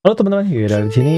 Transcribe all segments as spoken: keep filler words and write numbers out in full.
Halo teman-teman, Yuda di sini.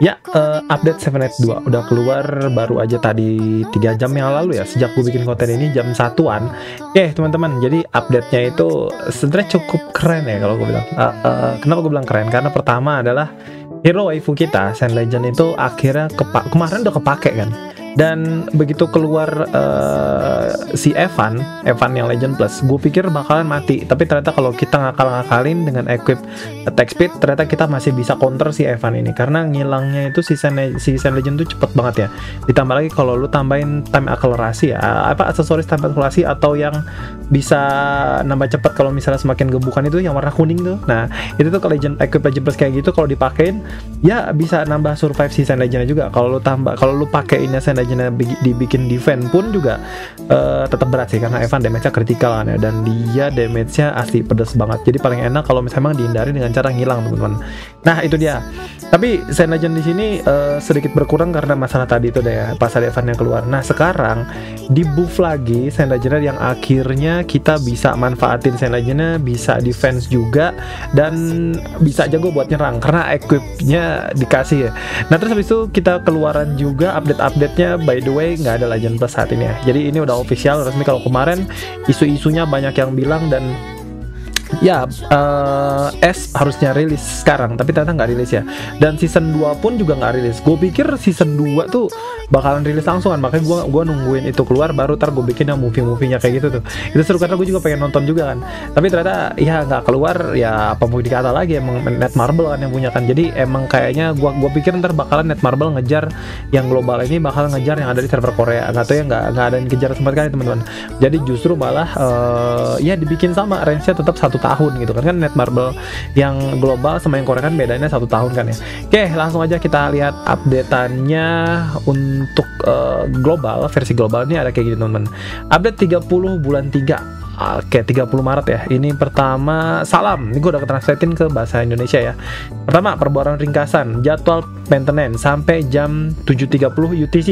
Ya, uh, update Seven Knights dua udah keluar baru aja tadi tiga jam yang lalu ya. Sejak gue bikin konten ini jam satuan. Oke, teman-teman, jadi update-nya itu sebenarnya cukup keren ya kalau gue bilang. Uh, uh, kenapa gue bilang keren? Karena pertama adalah hero waifu kita, Saint Legend, itu akhirnya kepa kemarin udah kepake kan. Dan begitu keluar uh, si Evan, Evan yang Legend Plus, gue pikir bakalan mati. Tapi ternyata kalau kita ngakal-ngakalin dengan Equip Attack Speed, ternyata kita masih bisa counter si Evan ini. Karena ngilangnya itu si Saint si Legend tuh cepet banget ya. Ditambah lagi kalau lu tambahin Time akselerasi ya, apa aksesoris Time akselerasi atau yang bisa nambah cepet kalau misalnya semakin gebukan itu yang warna kuning tuh. Nah itu tuh ke Legend Equip Legend Plus kayak gitu kalau dipakein ya bisa nambah survive si Saint Legend juga. Kalau lu tambah, kalau lu pakeinnya Saint Legend dibikin defense pun juga uh, tetap berat sih karena Evan damage-nya kritikal kan ya, dan dia damage-nya asli pedas banget. Jadi paling enak kalau misalnya dihindari dengan cara ngilang, teman-teman. Nah, itu dia. Tapi Saint Legend di sini uh, sedikit berkurang karena masalah tadi itu deh ya, pas ada Evan yang keluar. Nah, sekarang di buff lagi Saint Legend yang akhirnya kita bisa manfaatin Saint Legend-nya, bisa defense juga dan bisa jago buat nyerang karena equip-nya dikasih ya. Nah, terus habis itu kita keluaran juga update-update-nya. By the way, nggak ada Legend Plus saat ini ya. Jadi ini udah official resmi. Kalau kemarin isu-isunya banyak yang bilang dan ya uh, S harusnya rilis sekarang, tapi ternyata nggak rilis ya. Dan season dua pun juga nggak rilis. Gue pikir season dua tuh bakalan rilis langsung kan. Makanya gue gua nungguin itu keluar baru ntar gue bikin yang movie-movie-nya kayak gitu tuh. Itu seru karena gue juga pengen nonton juga kan. Tapi ternyata ya nggak keluar ya, apa mau dikata lagi, emang Netmarble kan yang punya kan. Jadi emang kayaknya gue gua pikir ntar bakalan Netmarble ngejar yang global ini, bakal ngejar yang ada di server Korea. Nggak tahu ya, nggak nggak ada yang kejar sempat kali teman-teman. Jadi justru malah uh, ya dibikin sama range-nya tetap satu tahun gitu kan. Kan Netmarble yang global sama yang Korea kan bedanya satu tahun kan ya. Oke, langsung aja kita lihat updateannya untuk uh, global, versi global ini ada kayak gini teman-teman. Update tiga puluh bulan tiga. Oke, tiga puluh Maret ya. Ini pertama, salam. Ini gue udah translatein ke bahasa Indonesia ya. Pertama, perbuatan ringkasan, jadwal maintenance sampai jam tujuh tiga puluh U T C.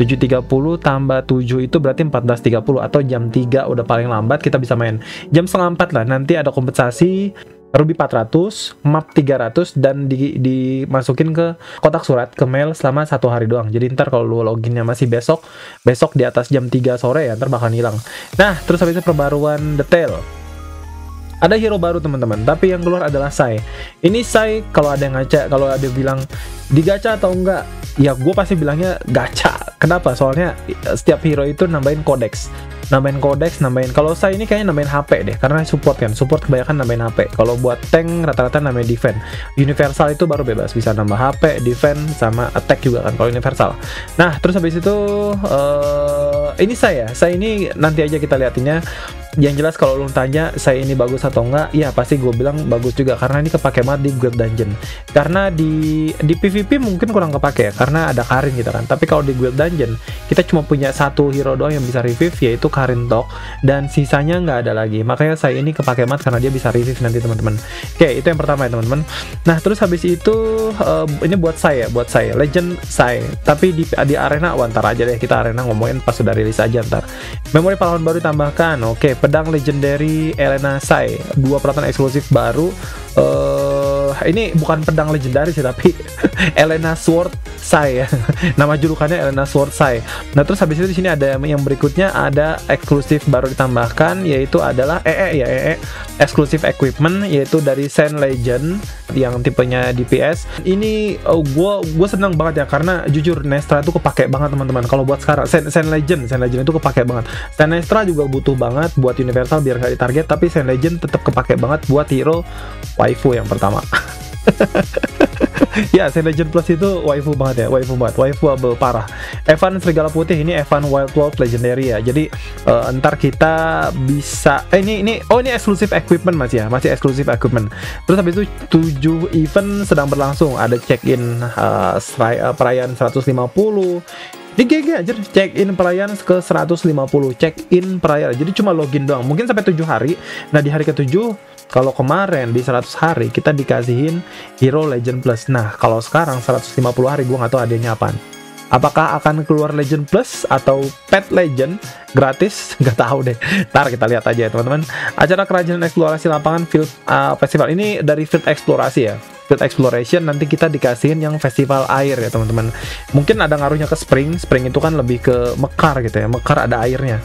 tujuh tiga puluh tambah tujuh itu berarti empat belas tiga puluh atau jam tiga udah paling lambat kita bisa main. jam setengah empat lah. Nanti ada kompensasi Ruby empat ratus, map tiga ratus, dan di, dimasukin ke kotak surat, ke mail selama satu hari doang. Jadi ntar kalau lu loginnya masih besok, besok di atas jam tiga sore ya, ntar bakal hilang. Nah, terus habis itu perbaruan detail. Ada hero baru teman-teman, tapi yang keluar adalah Sai. Ini Sai, kalau ada yang ngaca, kalau ada yang bilang digacha atau enggak, ya gue pasti bilangnya gacha. Kenapa? Soalnya setiap hero itu nambahin kodeks. Nambahin kodeks, nambahin. Kalau Sai ini kayaknya nambahin H P deh, karena support kan. Support kebanyakan nambahin H P. Kalau buat tank rata-rata nambahin defense. Universal itu baru bebas, bisa nambah H P, defense, sama attack juga kan kalau universal. Nah, terus habis itu uh, ini Sai ya. Sai ini nanti aja kita liatinnya. Yang jelas kalau lu tanya Sai ini bagus atau enggak, ya pasti gue bilang bagus juga karena ini kepake banget di Great Dungeon. Karena di di P V P mungkin kurang kepake ya, karena ada Karin gitu kan. Tapi kalau di Great Dungeon kita cuma punya satu hero doang yang bisa revive, yaitu Karintok, dan sisanya nggak ada lagi. Makanya Sai ini kepake banget karena dia bisa revive nanti teman-teman. Oke, itu yang pertama ya teman-teman. Nah terus habis itu uh, ini buat Sai ya, buat Sai Legend Sai. Tapi di di arena wantar aja deh, kita arena ngomongin pas sudah rilis aja ntar. Memori pahlawan baru tambahkan, oke. Pedang legendary Elena Sword Sai, dua peralatan eksklusif baru. Uh, ini bukan pedang legendaris sih, tapi Elena Sword Sai ya. Nama julukannya Elena Sword Sai. Nah terus habis itu di sini ada yang berikutnya, ada eksklusif baru ditambahkan, yaitu adalah E E ya, E E eksklusif equipment, yaitu dari Saint Legend yang tipenya D P S. Ini oh, gue gue seneng banget ya karena jujur Nestra itu kepake banget teman-teman. Kalau buat sekarang Saint, Saint Legend, Saint Legend itu kepake banget. Saint Nestra juga butuh banget buat universal biar nggak ditarget, tapi Saint Legend tetap kepake banget buat hero waifu yang pertama. Ya, Saint Legend Plus itu waifu banget ya, waifu banget, waifuable parah. Evan serigala putih ini Evan Wild Love Legendary ya. Jadi uh, ntar kita bisa eh, ini ini oh ini eksklusif equipment masih ya, masih eksklusif equipment. Terus habis itu tujuh event sedang berlangsung, ada check-in uh, uh, perayaan seratus lima puluh. Di G G aja check in perayaan ke seratus lima puluh, check in perayaan. Jadi cuma login doang. Mungkin sampai tujuh hari. Nah, di hari ketujuh kalau kemarin di seratus hari kita dikasihin Hero Legend Plus. Nah, kalau sekarang seratus lima puluh hari gua nggak tahu adanya apaan. Apakah akan keluar Legend Plus atau Pet Legend gratis? Nggak tahu deh. Ntar kita lihat aja ya, teman-teman. Acara kerajinan eksplorasi lapangan Field uh, Festival ini dari Field Eksplorasi ya. Field Exploration nanti kita dikasihin yang festival air ya teman-teman. Mungkin ada ngaruhnya ke spring. Spring itu kan lebih ke mekar gitu ya. Mekar ada airnya.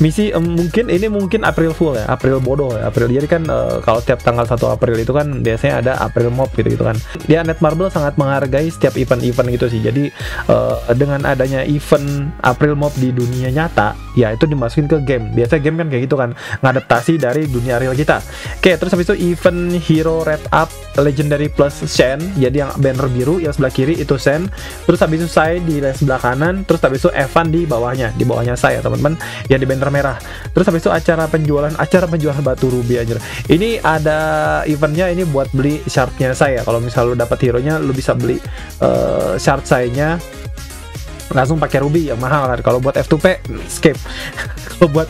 Misi um, mungkin ini mungkin April Fool ya, April bodoh ya, April. Jadi kan uh, kalau tiap tanggal satu April itu kan biasanya ada April Mop gitu, gitu kan. Dia Netmarble sangat menghargai setiap event-event gitu sih. Jadi uh, dengan adanya event April Mop di dunia nyata, ya itu dimasukin ke game. Biasanya game kan kayak gitu kan, ngadaptasi dari dunia real kita. Oke, terus habis itu event Hero Red Up Legendary plus Shen. Jadi yang banner biru yang sebelah kiri itu Shen. Terus habis itu Sai di sebelah kanan. Terus habis itu Evan di bawahnya, di bawahnya Sai. Teman-teman ya di banner merah. Terus habis itu acara penjualan acara penjualan batu ruby aja. Ini ada eventnya ini buat beli shardnya saya. Kalau misal lu dapat hero nya lu bisa beli uh, shard saya-nya langsung pakai ruby yang mahal kan. Kalau buat F two P skip. Kalau buat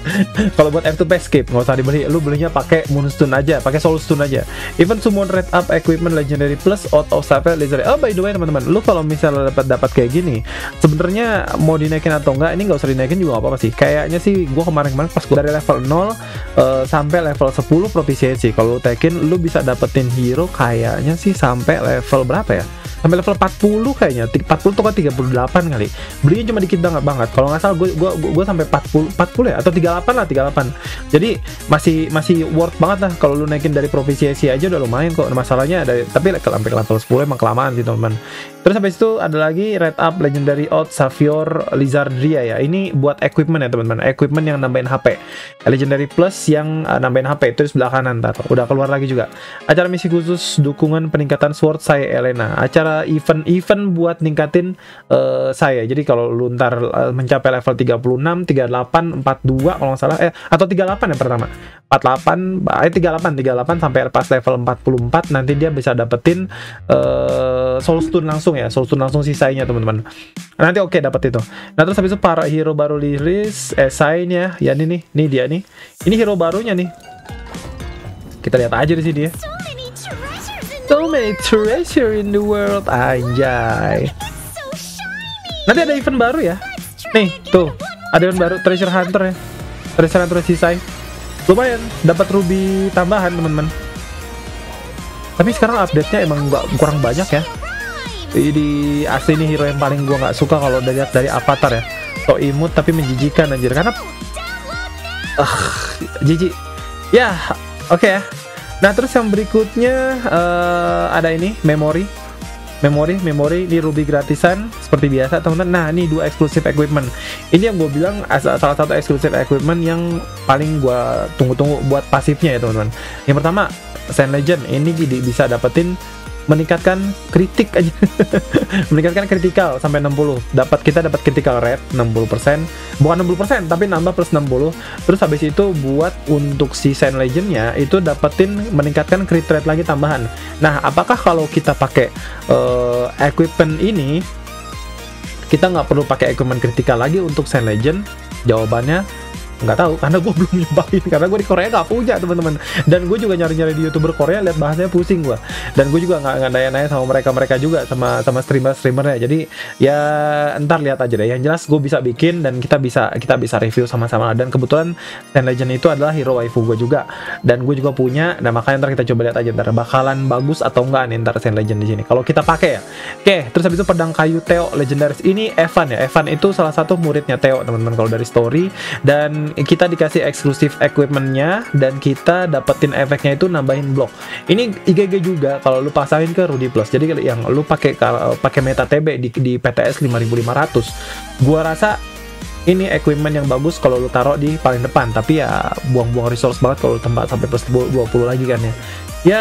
kalau buat F two P skip, nggak usah dibeli. Lu belinya pakai Moonstone aja, pakai soulstone aja. Even summon red up equipment legendary plus out of save legendary. Oh by the way teman-teman, lu kalau misalnya dapat dapat kayak gini, sebenarnya mau dinaikin atau enggak, ini nggak usah dinaikin juga nggak apa-apa sih. Kayaknya sih gua kemarin-kemarin pas gua dari level nol uh, sampai level sepuluh proficiency. Kalau lu tekin lu bisa dapetin hero kayaknya sih sampai level berapa ya? Sampai level empat puluh kayaknya, empat puluh atau tiga puluh delapan kali. Belinya cuma dikit banget banget. Kalau nggak salah gue gue gue sampai empat puluh ya atau tiga puluh delapan lah tiga puluh delapan. Jadi masih masih worth banget lah kalau lu naikin dari proficiency aja udah lumayan kok. Masalahnya dari tapi sampai level sepuluh emang kelamaan sih teman-teman. Terus habis itu ada lagi Red Up Legendary Out Savior Lizardria ya. Ini buat equipment ya teman-teman. Equipment yang nambahin H P. Legendary Plus yang uh, nambahin H P itu di sebelah kanan ntar. Udah keluar lagi juga. Acara misi khusus dukungan peningkatan Sword Sai Elena. Acara event-event buat ningkatin uh, saya. Jadi kalau lu ntar uh, mencapai level tiga puluh enam, tiga puluh delapan, empat puluh dua kalau nggak salah eh atau tiga puluh delapan ya pertama. empat puluh delapan eh tiga puluh delapan tiga puluh delapan sampai pas level empat puluh empat nanti dia bisa dapetin uh, soulstone langsung ya, soulstone langsung sisanya teman-teman. Nanti oke okay, dapat itu. Nah terus habis itu para hero baru rilis eh sign-nya ya ini nih, nih dia nih. Ini hero barunya nih. Kita lihat aja di sini ya. So many treasure in the world, anjay. Nanti ada event baru ya. Nih, tuh. Ada event baru treasure hunter ya. Treasure hunter sisai. Lumayan dapat ruby tambahan teman-teman. Tapi sekarang update-nya emang kurang banyak ya. Di asli ini hero yang paling gua nggak suka kalau dilihat dari avatar ya. So imut tapi menjijikan anjir karena ah jijik ya. Oke okay ya. Nah terus yang berikutnya uh, ada ini memori memori memori ini ruby gratisan seperti biasa teman-teman. Nah ini dua eksklusif equipment. Ini yang gue bilang salah satu eksklusif equipment yang paling gua tunggu-tunggu buat pasifnya ya teman-teman. Yang pertama Saint Legend ini bisa dapetin meningkatkan kritik aja. Meningkatkan kritikal sampai enam puluh. Dapat kita dapat critical rate enam puluh persen. Bukan enam puluh persen tapi nambah plus enam puluh. Terus habis itu buat untuk si Saint Legend-nya itu dapetin meningkatkan crit rate lagi tambahan. Nah, apakah kalau kita pakai uh, equipment ini kita nggak perlu pakai equipment kritikal lagi untuk Saint Legend? Jawabannya nggak tahu karena gue belum nyobain karena gue di Korea nggak punya teman-teman, dan gue juga nyari-nyari di youtuber Korea lihat bahasanya pusing gue, dan gue juga nggak nanya-nanya sama mereka-mereka juga sama sama streamer-streamernya. Jadi ya ntar lihat aja deh, yang jelas gue bisa bikin dan kita bisa kita bisa review sama-sama. Dan kebetulan Saint Legend itu adalah hero waifu gue juga dan gue juga punya, nah makanya ntar kita coba lihat aja ntar bakalan bagus atau enggak nih ntar Saint Legend di sini kalau kita pakai ya. Oke, terus habis itu pedang kayu Theo legendaris ini Evan ya. Evan itu salah satu muridnya Theo teman-teman kalau dari story, dan kita dikasih eksklusif equipmentnya dan kita dapetin efeknya itu nambahin blok. Ini I G G juga kalau lu pasangin ke Rudy Plus. Jadi yang lu pakai pakai meta T B di, di P T S lima ribu lima ratus. Gua rasa ini equipment yang bagus kalau lu taruh di paling depan, tapi ya buang-buang resource banget kalau tempat sampai plus dua puluh lagi kan ya. Ya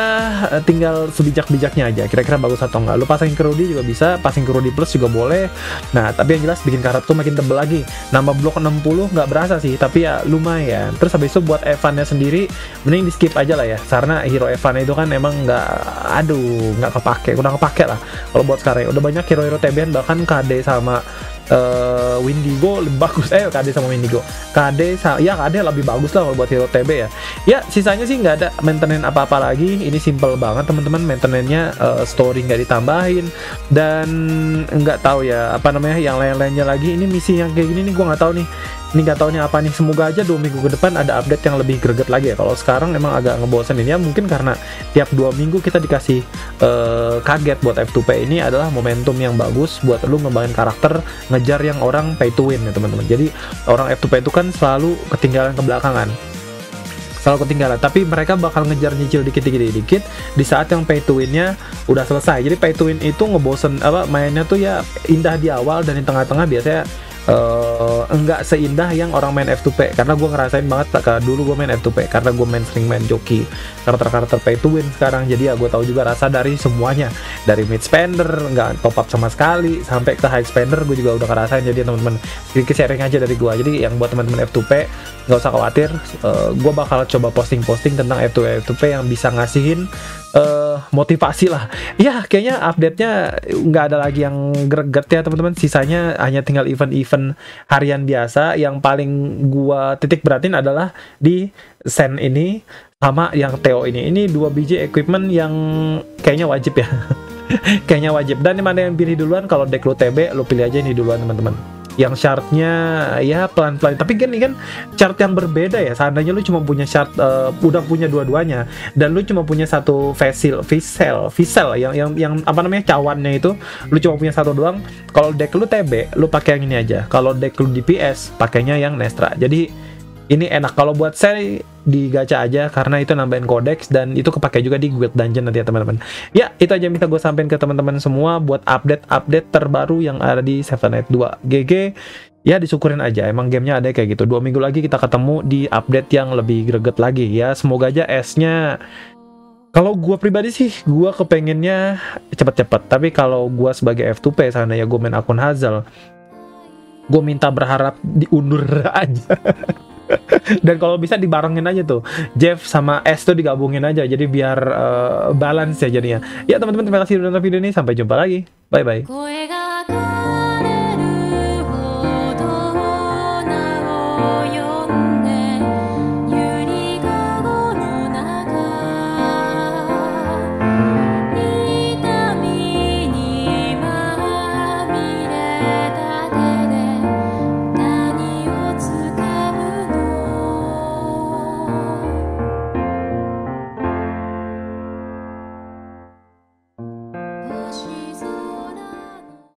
tinggal sebijak-bijaknya aja kira-kira bagus atau enggak. Lu pasangin ke Rudy juga bisa, pasangin ke Rudy Plus juga boleh. Nah tapi yang jelas bikin karat tuh makin tebel lagi. Nambah blok enam puluh nggak berasa sih, tapi ya lumayan. Terus habis itu buat Evan-nya sendiri mending di skip aja lah ya, karena hero Evan itu kan emang nggak, aduh nggak kepake, udah kepake lah kalau buat sekarang. Udah banyak hero-hero T B N bahkan K D sama Uh, Windigo lebih bagus, eh K D sama Windigo, K D ya K D lebih bagus lah kalau buat hero T B ya. Ya sisanya sih nggak ada maintenance apa-apa lagi, ini simple banget teman-teman. Maintenance-nya uh, story nggak ditambahin dan nggak tahu ya apa namanya yang lain-lainnya lagi. Ini misi yang kayak gini nih gue nggak tahu nih. Ini gak taunya apa nih, semoga aja dua minggu ke depan ada update yang lebih greget lagi ya. Kalau sekarang emang agak ngebosen ini ya, mungkin karena tiap dua minggu kita dikasih uh, kaget. Buat F two P ini adalah momentum yang bagus buat lu ngembangin karakter, ngejar yang orang pay to win ya teman-teman. Jadi orang F two P itu kan selalu ketinggalan ke belakangan. Selalu ketinggalan, tapi mereka bakal ngejar nyicil dikit-dikit-dikit di saat yang pay to win-nya udah selesai. Jadi pay to win itu ngebosen, apa mainnya tuh ya indah di awal dan di tengah-tengah biasanya Uh, enggak seindah yang orang main F two P. Karena gue ngerasain banget dulu gue main F two P, karena gue main sering main joki karakter-karakter pay to win sekarang. Jadi ya gue tahu juga rasa dari semuanya, dari mid spender nggak top up sama sekali sampai ke high spender gue juga udah ngerasain. Jadi teman-teman sedikit sharing aja dari gue. Jadi yang buat teman-teman F two P nggak usah khawatir, uh, gue bakal coba posting-posting tentang F two P yang bisa ngasihin Uh, motivasi lah ya. Kayaknya update-nya nggak ada lagi yang greget ya teman-teman, sisanya hanya tinggal event-event harian biasa. Yang paling gua titik beratin adalah di Shen ini sama yang Theo ini. Ini dua biji equipment yang kayaknya wajib ya kayaknya wajib. Dan mana yang pilih duluan, kalau deck lu T B lu pilih aja ini duluan teman-teman. Yang chartnya ya pelan-pelan, tapi kan ini kan chart yang berbeda ya. Seandainya lu cuma punya chart, uh, udah punya dua-duanya dan lu cuma punya satu vessel, vessel, vessel yang yang yang apa namanya cawannya itu lu cuma punya satu doang. Kalau deck lu T B, lu pakai yang ini aja. Kalau deck lu D P S, pakainya yang Nestra. Jadi ini enak kalau buat saya di gacha aja, karena itu nambahin codex dan itu kepake juga di guild dungeon nanti ya teman-teman. Ya, itu aja yang bisa gue sampaikan ke teman-teman semua buat update-update terbaru yang ada di Seven Knights dua. G G, ya disyukurin aja, emang gamenya ada kayak gitu. Dua minggu lagi kita ketemu di update yang lebih greget lagi ya. Semoga aja S-nya, kalau gue pribadi sih, gue kepengennya cepet-cepet. Tapi kalau gue sebagai F two P, seandainya gue main akun Hazel, gue minta berharap diundur aja. Dan kalau bisa dibarengin aja tuh Jeff sama S tuh digabungin aja, jadi biar uh, balance ya jadinya. Ya teman-teman, terima kasih sudah nonton video ini, sampai jumpa lagi, bye bye.